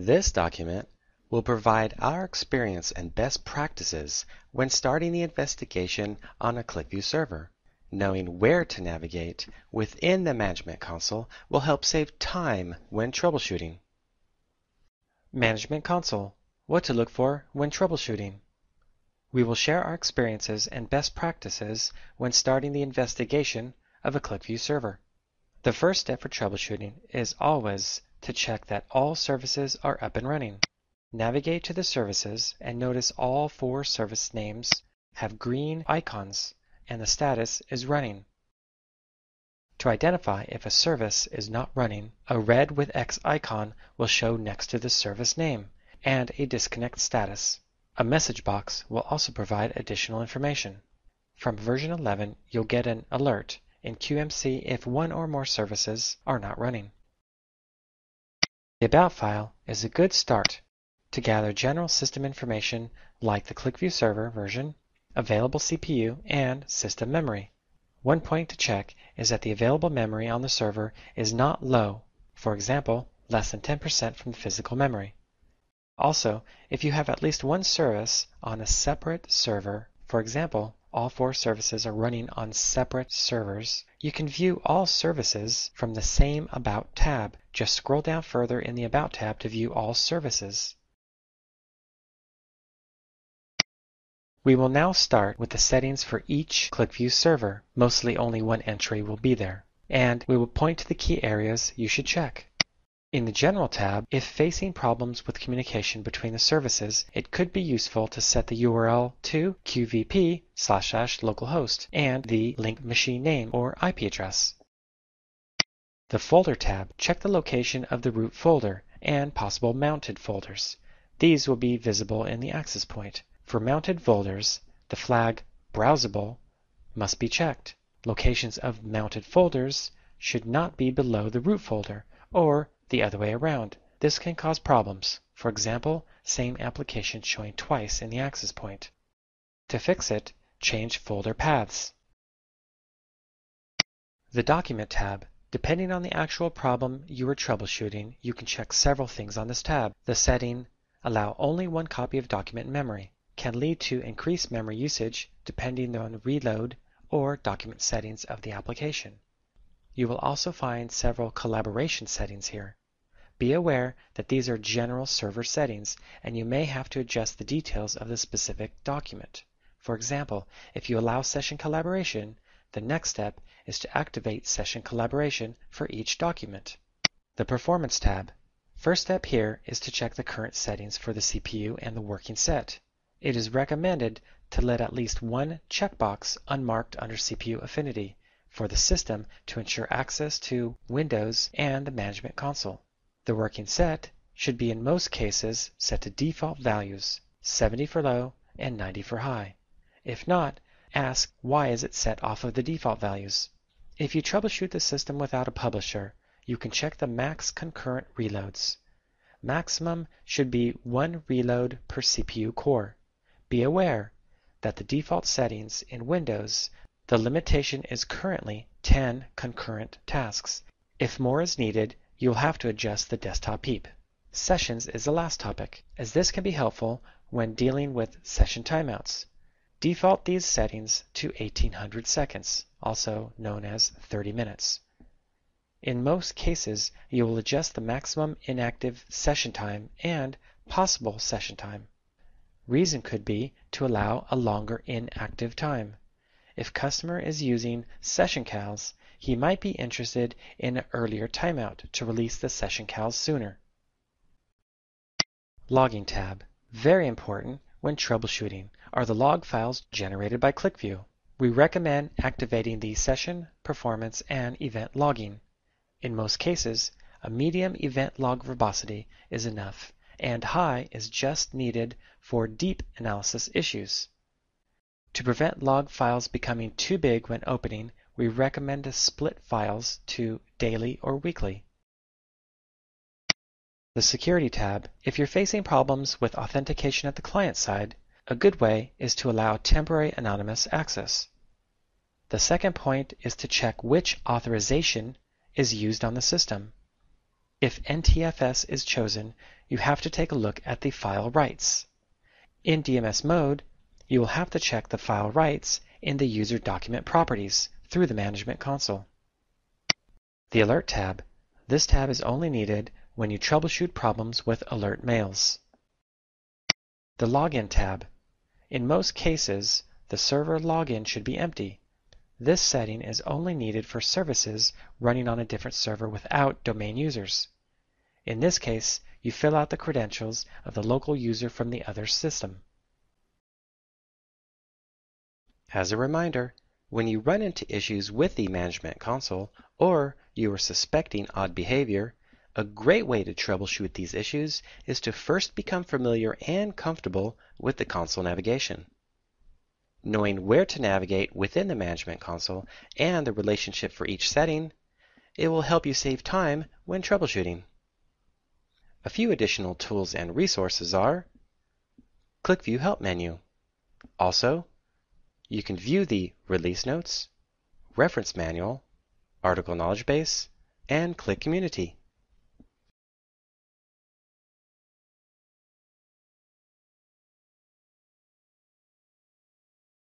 This document will provide our experience and best practices when starting the investigation on a QlikView server. Knowing where to navigate within the Management Console will help save time when troubleshooting. Management Console: what to look for when troubleshooting. We will share our experiences and best practices when starting the investigation of a QlikView server. The first step for troubleshooting is always to check that all services are up and running. Navigate to the services and notice all four service names have green icons and the status is running. To identify if a service is not running, a red with X icon will show next to the service name and a disconnect status. A message box will also provide additional information. From version 11, you'll get an alert in QMC if one or more services are not running. The About file is a good start to gather general system information like the QlikView server version, available CPU, and system memory. One point to check is that the available memory on the server is not low, for example, less than 10% from the physical memory. Also, if you have at least one service on a separate server, for example, all four services are running on separate servers, you can view all services from the same About tab. Just scroll down further in the About tab to view all services. We will now start with the settings for each QlikView server. Mostly only one entry will be there, and we will point to the key areas you should check. In the General tab, if facing problems with communication between the services, it could be useful to set the URL to qvp/localhost and the link machine name or IP address. The Folder tab, check the location of the root folder and possible mounted folders. These will be visible in the access point. For mounted folders, the flag Browsable must be checked. Locations of mounted folders should not be below the root folder, or the other way around. This can cause problems. For example, same application showing twice in the access point. To fix it, change folder paths. The Document tab. Depending on the actual problem you are troubleshooting, you can check several things on this tab. The setting, allow only one copy of document memory, can lead to increased memory usage depending on reload or document settings of the application. You will also find several collaboration settings here. Be aware that these are general server settings, and you may have to adjust the details of the specific document. For example, if you allow session collaboration, the next step is to activate session collaboration for each document. The Performance tab. First step here is to check the current settings for the CPU and the working set. It is recommended to let at least one checkbox unmarked under CPU Affinity for the system to ensure access to Windows and the Management Console. The working set should be in most cases set to default values, 70 for low and 90 for high. If not, ask why is it set off of the default values. If you troubleshoot the system without a publisher, you can check the max concurrent reloads. Maximum should be one reload per CPU core. Be aware that the default settings in Windows, the limitation is currently 10 concurrent tasks. If more is needed, you'll have to adjust the desktop heap. Sessions is the last topic, as this can be helpful when dealing with session timeouts. Default these settings to 1800 seconds, also known as 30 minutes. In most cases, you will adjust the maximum inactive session time and possible session time. Reason could be to allow a longer inactive time. If customer is using session CALS, he might be interested in an earlier timeout to release the session CALS sooner. Logging tab. Very important when troubleshooting are the log files generated by QlikView. We recommend activating the session, performance, and event logging. In most cases, a medium event log verbosity is enough, and high is just needed for deep analysis issues. To prevent log files becoming too big when opening, we recommend to split files to daily or weekly. The Security tab. If you're facing problems with authentication at the client side, a good way is to allow temporary anonymous access. The second point is to check which authorization is used on the system. If NTFS is chosen, you have to take a look at the file rights. In DMS mode, you will have to check the file rights in the user document properties through the Management Console. The Alert tab. This tab is only needed when you troubleshoot problems with alert mails. The Login tab. In most cases, the server login should be empty. This setting is only needed for services running on a different server without domain users. In this case, you fill out the credentials of the local user from the other system. As a reminder, when you run into issues with the Management Console or you are suspecting odd behavior, a great way to troubleshoot these issues is to first become familiar and comfortable with the console navigation. Knowing where to navigate within the Management Console and the relationship for each setting, it will help you save time when troubleshooting. A few additional tools and resources are QlikView Help menu. Also, you can view the Release Notes, Reference Manual, Article Knowledge Base, and Qlik Community.